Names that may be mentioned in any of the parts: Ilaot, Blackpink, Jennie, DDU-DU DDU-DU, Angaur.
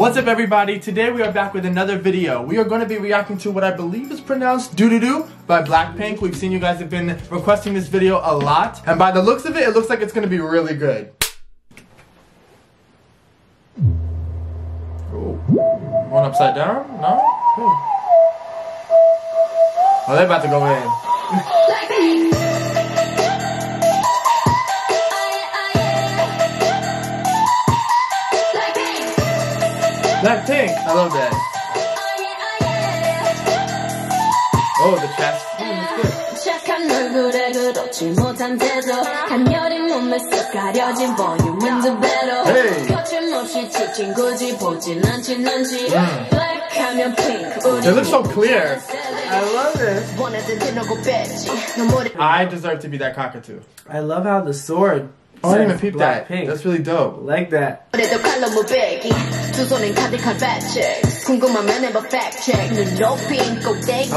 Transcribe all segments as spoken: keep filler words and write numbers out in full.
What's up, everybody? Today we are back with another video. We are going to be reacting to what I believe is pronounced "D D U" by Blackpink. We've seen you guys have been requesting this video a lot, and by the looks of it, it looks like it's going to be really good. Oh, one upside down? No? Oh, they're about to go in. Blackpink! I love that. Oh, the chest. Hey! They look so clear. I love this. I deserve to be that cockatoo. I love how the sword. Oh, I didn't even peep that. Pink. That's really dope. Like that. I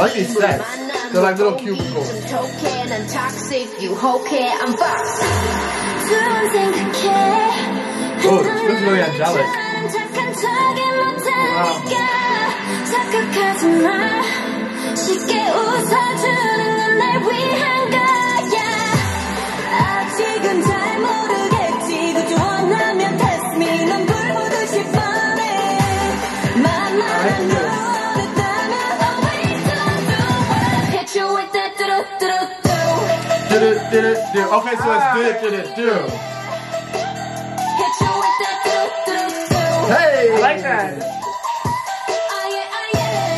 like these sets. They're like little cubicles. Oh, this feels really angelic. Wow. Okay, so let's do it, do it, do. Hey! I like that.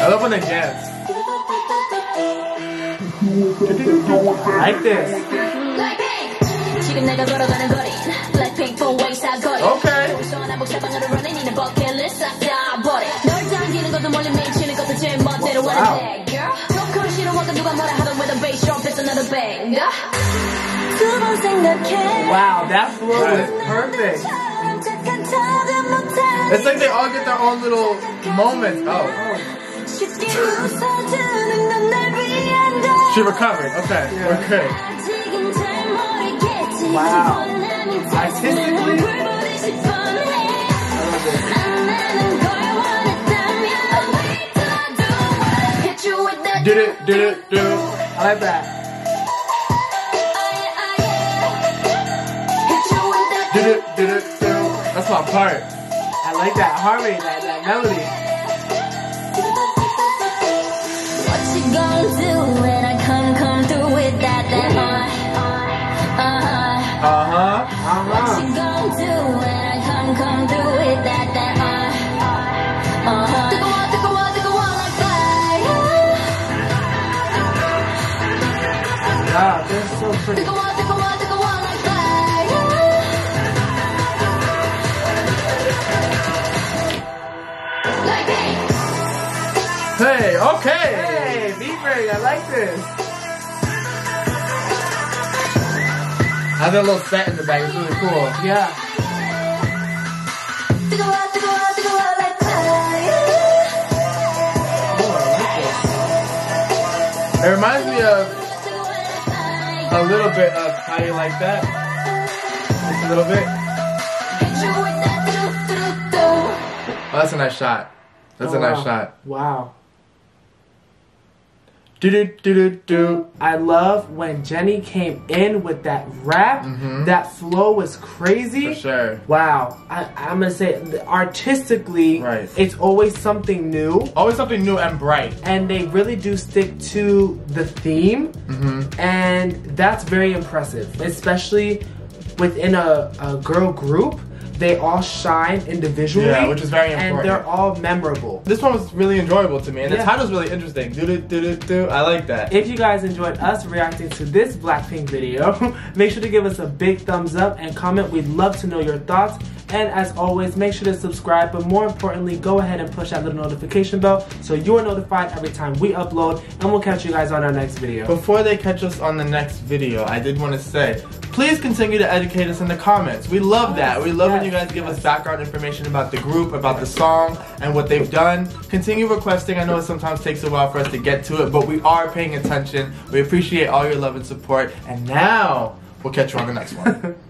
I love when they dance. I like this. Okay. Wow. Wow, that flow is perfect. It's like they all get their own little moments. Oh. She recovered. Okay, yeah. We're good. Wow. Artistically? I love it. Did it, did it, do. I like that. Did it, did it, did it. That's my part. I like that harmony, that, that melody. What you gonna do when I come, come through with that, that high? Uh-huh. Uh-huh. Uh-huh. What you gonna do when I come, come through with that, that high? Uh-huh. Take a walk, take a walk, take a walk like that. Wow, they're so pretty. Take a walk, take a walk, take a walk like that. Hey, okay! Hey, B-Break, I like this! I did a little set in the back, it's really cool. Yeah. Oh, I like this. It reminds me of a little bit of How You Like That. Just a little bit. Oh, that's a nice shot. That's oh, a nice wow. shot. Wow. Do-do-do-do-do. I love when Jennie came in with that rap. Mm-hmm. That flow was crazy. For sure. Wow. I, I'm going to say, artistically, right. It's always something new. Always something new and bright. And they really do stick to the theme. Mm-hmm. And that's very impressive. Especially within a, a girl group. They all shine individually. Yeah, which is very important. And they're all memorable. This one was really enjoyable to me, and yeah. The title's really interesting. Do do do do do. I like that. If you guys enjoyed us reacting to this Blackpink video, make sure to give us a big thumbs up and comment. We'd love to know your thoughts. And as always, make sure to subscribe, but more importantly, go ahead and push that little notification bell so you are notified every time we upload, and we'll catch you guys on our next video. Before they catch us on the next video, I did want to say, please continue to educate us in the comments. We love that. We love yes, when you guys give yes. us background information about the group, about the song, and what they've done. Continue requesting. I know it sometimes takes a while for us to get to it, but we are paying attention. We appreciate all your love and support, and now we'll catch you on the next one.